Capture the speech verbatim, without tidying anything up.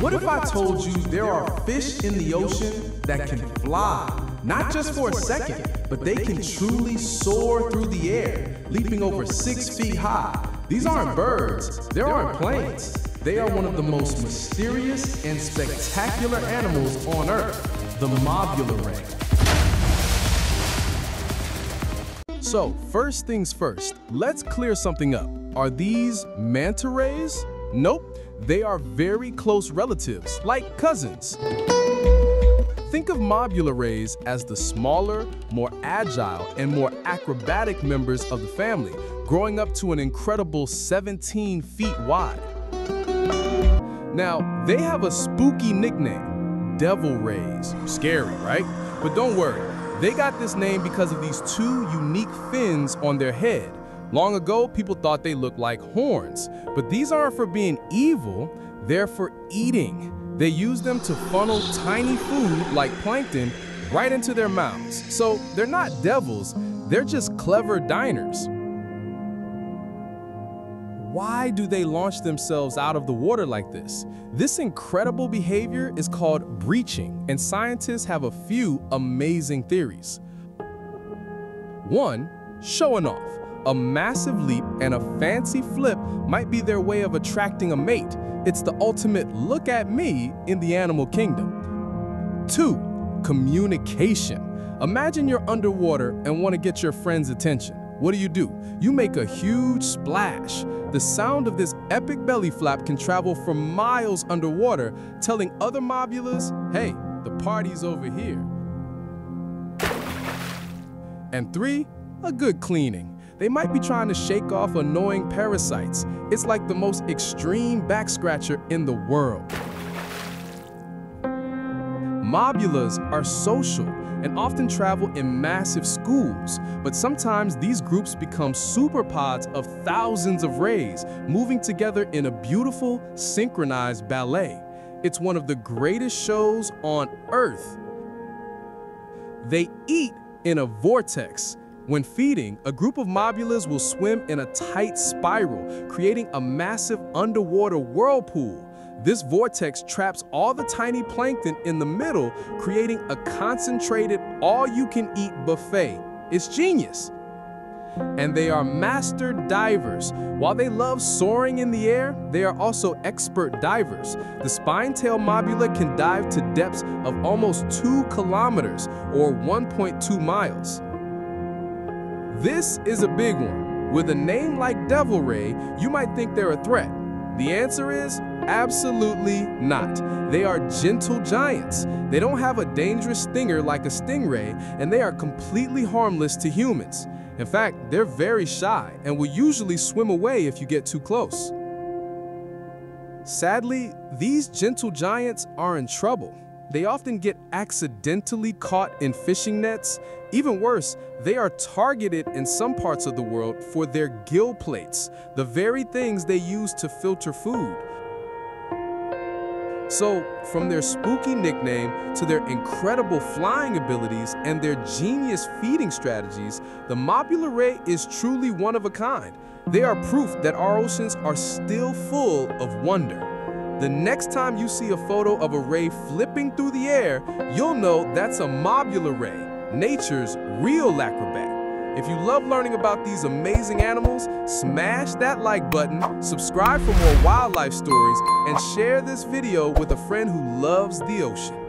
What if I told you there are fish in the ocean that can fly? Not just for a second, but they can truly soar through the air, leaping over six feet high. These aren't birds, there aren't planes. They are one of the most mysterious and spectacular animals on Earth, the Mobula Ray. So, first things first, let's clear something up. Are these manta rays? Nope, they are very close relatives, like cousins. Think of mobula rays as the smaller, more agile, and more acrobatic members of the family, growing up to an incredible seventeen feet wide. Now, they have a spooky nickname, Devil Rays. Scary, right? But don't worry, they got this name because of these two unique fins on their head. Long ago, people thought they looked like horns, but these aren't for being evil, they're for eating. They use them to funnel tiny food, like plankton, right into their mouths. So they're not devils, they're just clever diners. Why do they launch themselves out of the water like this? This incredible behavior is called breaching, and scientists have a few amazing theories. One, showing off. A massive leap and a fancy flip might be their way of attracting a mate. It's the ultimate look at me in the animal kingdom. Two, communication. Imagine you're underwater and want to get your friend's attention. What do you do? You make a huge splash. The sound of this epic belly flap can travel for miles underwater, telling other mobulas, hey, the party's over here. And three, a good cleaning. They might be trying to shake off annoying parasites. It's like the most extreme backscratcher in the world. Mobulas are social and often travel in massive schools, but sometimes these groups become superpods of thousands of rays, moving together in a beautiful, synchronized ballet. It's one of the greatest shows on Earth. They eat in a vortex. When feeding, a group of mobulas will swim in a tight spiral, creating a massive underwater whirlpool. This vortex traps all the tiny plankton in the middle, creating a concentrated, all-you-can-eat buffet. It's genius! And they are master divers. While they love soaring in the air, they are also expert divers. The spine-tail mobula can dive to depths of almost two kilometers, or one point two miles. This is a big one. With a name like Devil Ray, you might think they're a threat. The answer is absolutely not. They are gentle giants. They don't have a dangerous stinger like a stingray, and they are completely harmless to humans. In fact, they're very shy and will usually swim away if you get too close. Sadly, these gentle giants are in trouble. They often get accidentally caught in fishing nets. Even worse, they are targeted in some parts of the world for their gill plates, the very things they use to filter food. So, from their spooky nickname to their incredible flying abilities and their genius feeding strategies, the mobula ray is truly one of a kind. They are proof that our oceans are still full of wonder. The next time you see a photo of a ray flipping through the air, you'll know that's a mobula ray, nature's real acrobat. If you love learning about these amazing animals, smash that like button, subscribe for more wildlife stories, and share this video with a friend who loves the ocean.